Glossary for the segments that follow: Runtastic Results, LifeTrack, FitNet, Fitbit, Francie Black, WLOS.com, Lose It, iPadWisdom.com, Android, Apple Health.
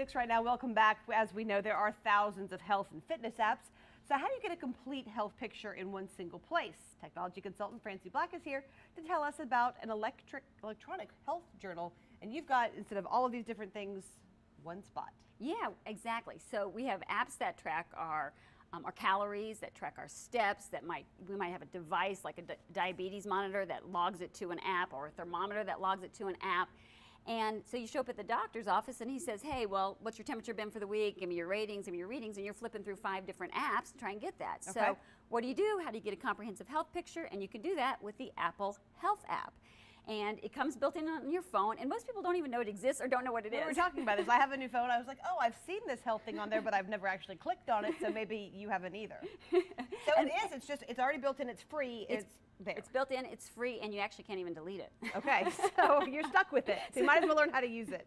6 right now. Welcome back. As we know, there are thousands of health and fitness apps. So how do you get a complete health picture in one single place? Technology consultant Francie Black is here to tell us about an electronic health journal. And you've got, instead of all of these different things, one spot. Yeah, exactly. So we have apps that track our calories, that track our steps, that we might have a device like a diabetes monitor that logs it to an app, or a thermometer that logs it to an app. And so you show up at the doctor's office and he says, hey, well, what's your temperature been for the week? Give me your ratings, give me your readings. And you're flipping through 5 different apps to try and get that. Okay. So what do? How do you get a comprehensive health picture? And you can do that with the Apple Health app. And it comes built in on your phone, and most people don't even know it exists or don't know what it is. We're talking about this. I have a new phone. I was like, oh, I've seen this health thing on there, but I've never actually clicked on it, so maybe you haven't either. So it's already built in, it's free, it's there. It's built in, it's free, and you actually can't even delete it. Okay, so you're stuck with it. So you might as well learn how to use it.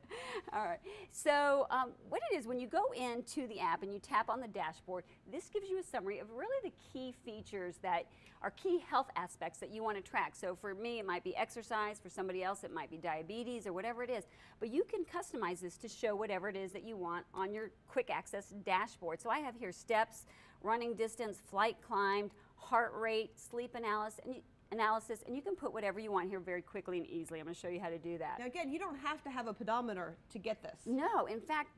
All right, so what it is, when you go into the app and you tap on the dashboard, this gives you a summary of really the key features that are key health aspects that you want to track. So for me, it might be exercise. For somebody else, it might be diabetes or whatever it is. But you can customize this to show whatever it is that you want on your quick access dashboard. So I have here steps, running distance, flight climbed, heart rate, sleep analysis, and you can put whatever you want here very quickly and easily. I'm going to show you how to do that. Now again, you don't have to have a pedometer to get this. No, in fact,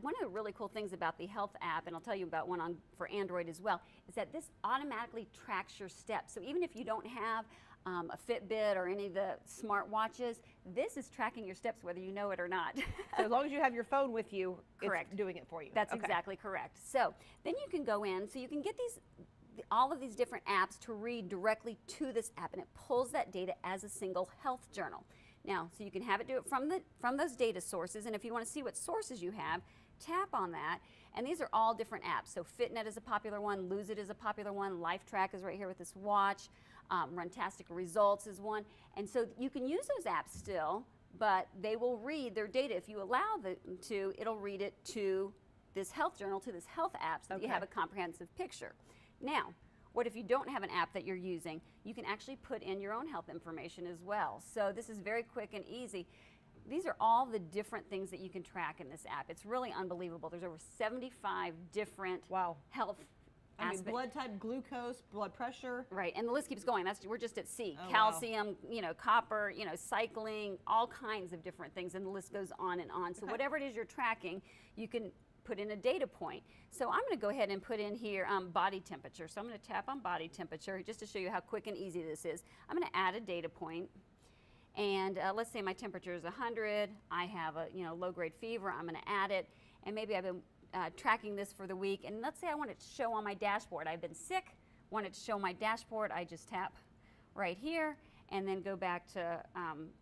one of the really cool things about the health app, and I'll tell you about one for Android as well, is that this automatically tracks your steps. So even if you don't have a Fitbit or any of the smart watches, this is tracking your steps whether you know it or not. So as long as you have your phone with you, it's doing it for you. That's exactly correct. So then you can go in, so you can get all of these different apps to read directly to this app, and it pulls that data as a single health journal. Now, so you can have it do it from those data sources, and if you want to see what sources you have, tap on that, and these are all different apps. So FitNet is a popular one, Lose It is a popular one, LifeTrack is right here with this watch, Runtastic Results is one, and so you can use those apps still, but they will read their data. If you allow them to, it'll read it to this health journal, to this health app, so that you have a comprehensive picture. Now, what if you don't have an app that you're using? You can actually put in your own health information as well. So this is very quick and easy. These are all the different things that you can track in this app. It's really unbelievable. There's over 75 different health aspects. I mean, blood type, glucose, blood pressure. Right, and the list keeps going. We're just at C. Oh, calcium, you know, copper, you know, cycling, all kinds of different things, and the list goes on and on. So whatever it is you're tracking, you can put in a data point. So I'm going to go ahead and put in here body temperature. So I'm going to tap on body temperature just to show you how quick and easy this is. I'm going to add a data point, and let's say my temperature is 100. I have a low-grade fever. I'm going to add it, and maybe I've been tracking this for the week. And let's say I want it to show on my dashboard. I've been sick, want it to show my dashboard. I just tap right here, and then go back to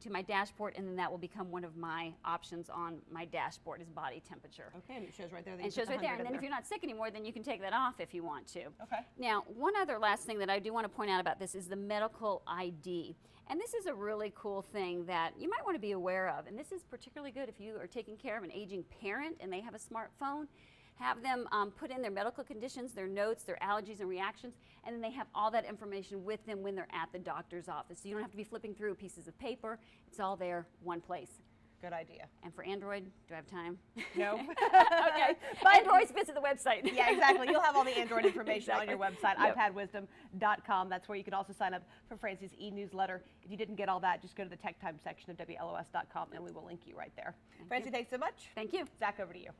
my dashboard, and then that will become one of my options on my dashboard is body temperature. Okay, and it shows right there. It shows right there, and then if you're not sick anymore, then you can take that off if you want to. Okay. Now, one other last thing that I do want to point out about this is the medical ID. And this is a really cool thing that you might want to be aware of, and this is particularly good if you are taking care of an aging parent and they have a smartphone. Have them put in their medical conditions, their notes, their allergies and reactions, and then they have all that information with them when they're at the doctor's office. So you don't have to be flipping through pieces of paper. It's all there, one place. Good idea. And for Android, do I have time? No. Okay. But Android's visit the website. Yeah, exactly. You'll have all the Android information on your website, iPadWisdom.com. That's where you can also sign up for Francie's e-newsletter. If you didn't get all that, just go to the Tech Time section of WLOS.com, and we will link you right there. Francie, thanks so much. Thank you. Zach, over to you.